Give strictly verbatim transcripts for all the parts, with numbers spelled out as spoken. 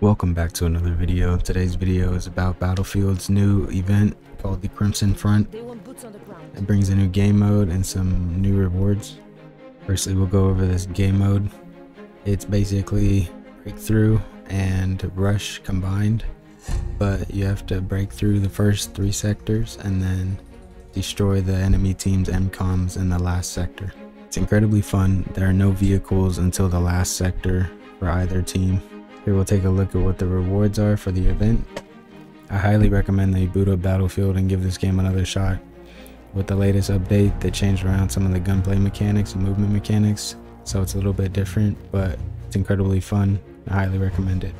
Welcome back to another video. Today's video is about Battlefield's new event called the Crimson Front. It brings a new game mode and some new rewards. Firstly, we'll go over this game mode. It's basically breakthrough and rush combined, but you have to break through the first three sectors and then destroy the enemy team's M COMs in the last sector. It's incredibly fun. There are no vehicles until the last sector for either team. Here we'll take a look at what the rewards are for the event. I highly recommend that you boot up Battlefield and give this game another shot. With the latest update, they changed around some of the gunplay mechanics and movement mechanics, so it's a little bit different, but it's incredibly fun. I highly recommend it.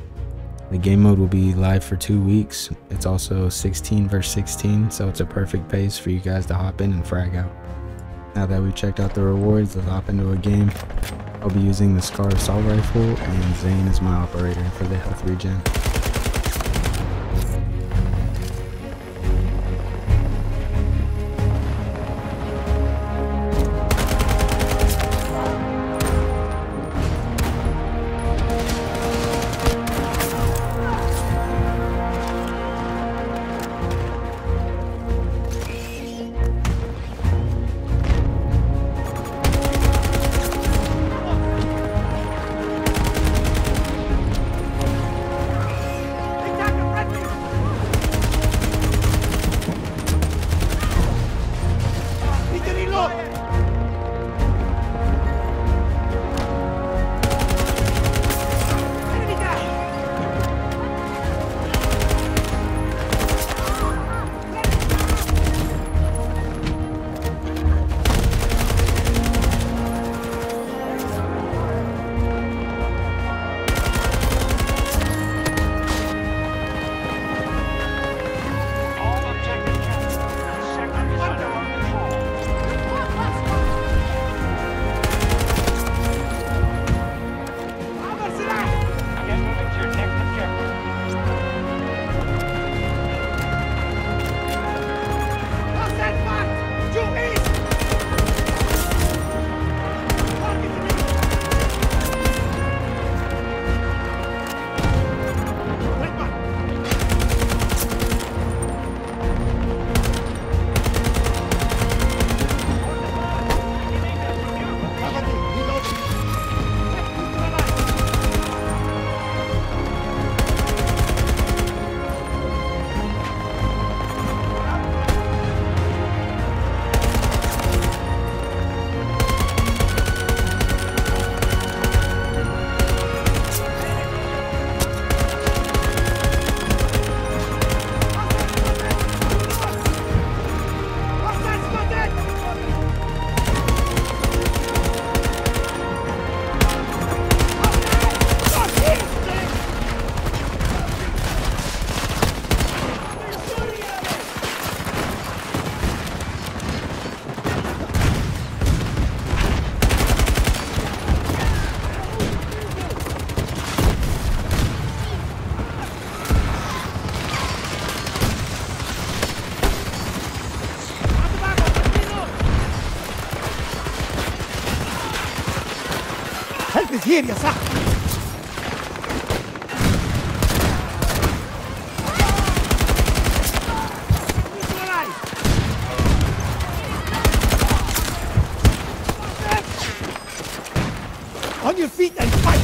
The game mode will be live for two weeks. It's also sixteen versus sixteen, so it's a perfect pace for you guys to hop in and frag out. Now that we've checked out the rewards, let's hop into a game. I'll be using the Scar assault rifle and Zane is my operator for the health regen. Here, yes, sir. On your feet and fight.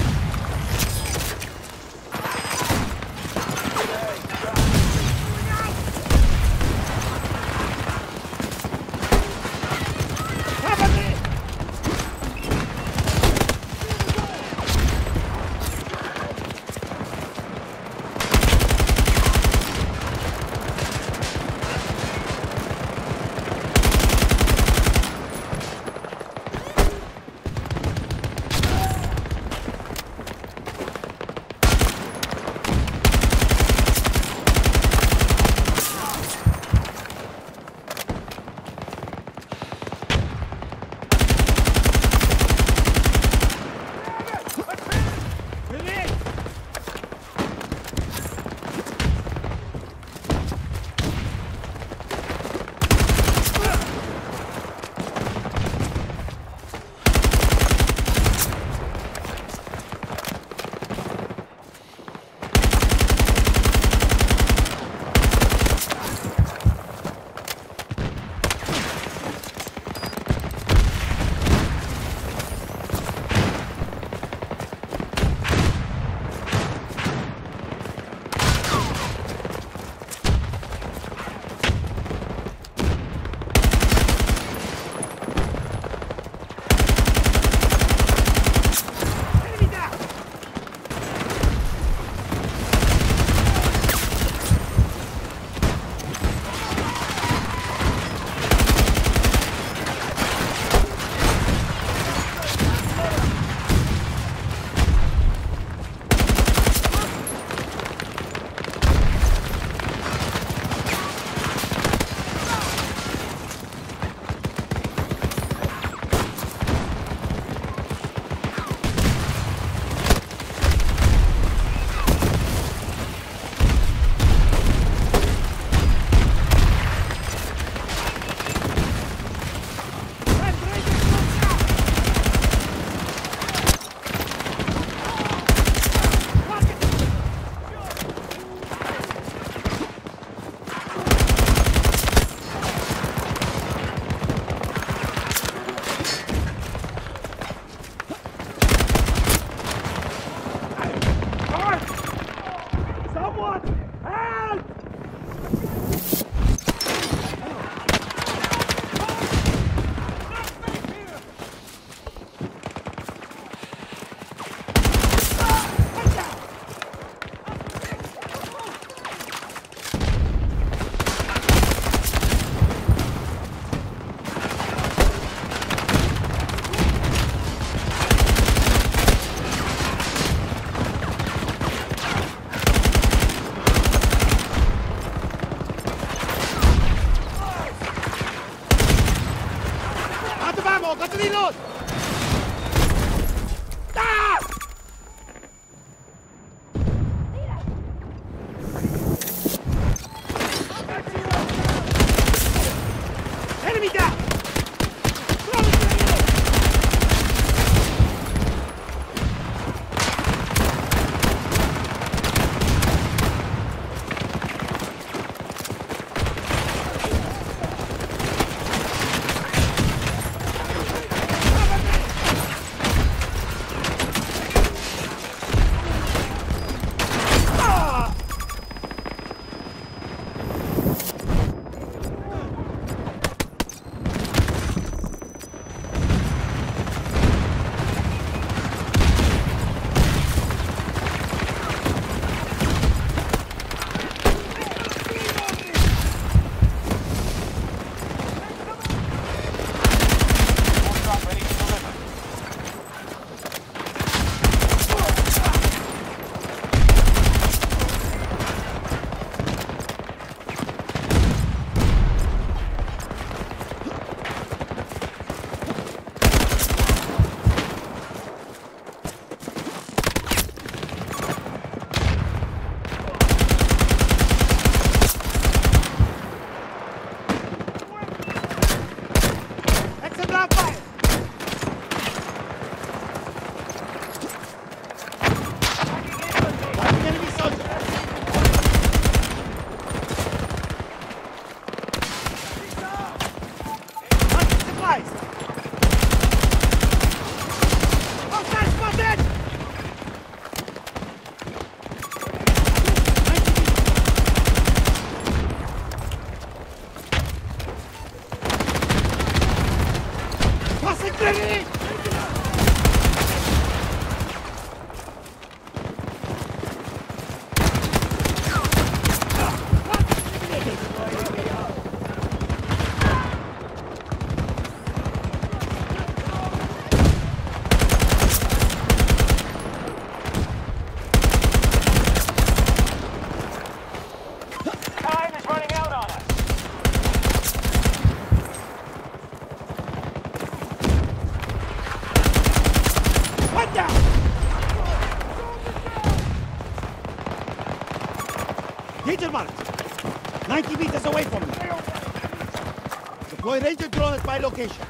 ninety meters away from me. Deploy Ranger drone at my location.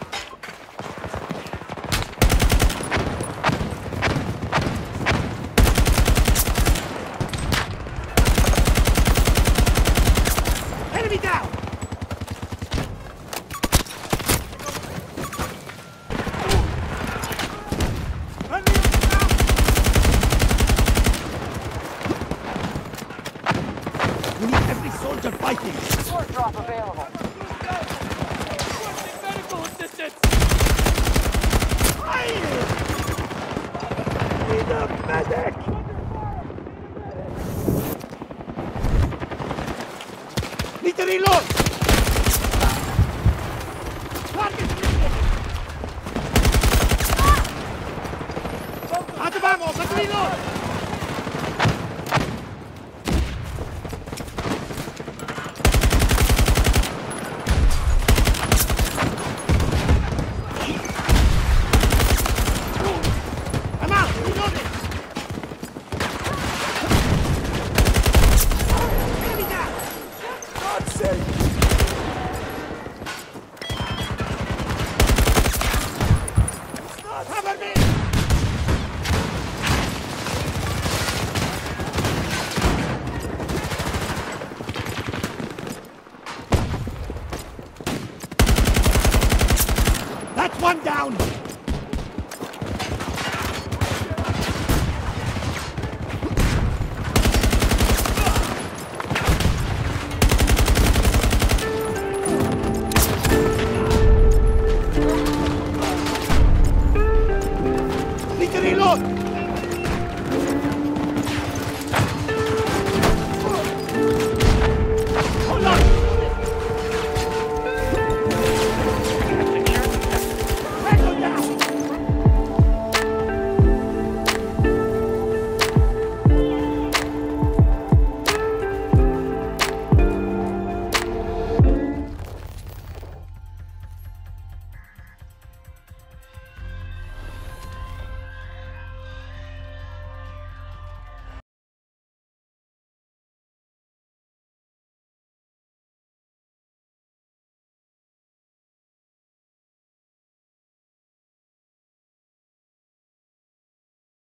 Reload!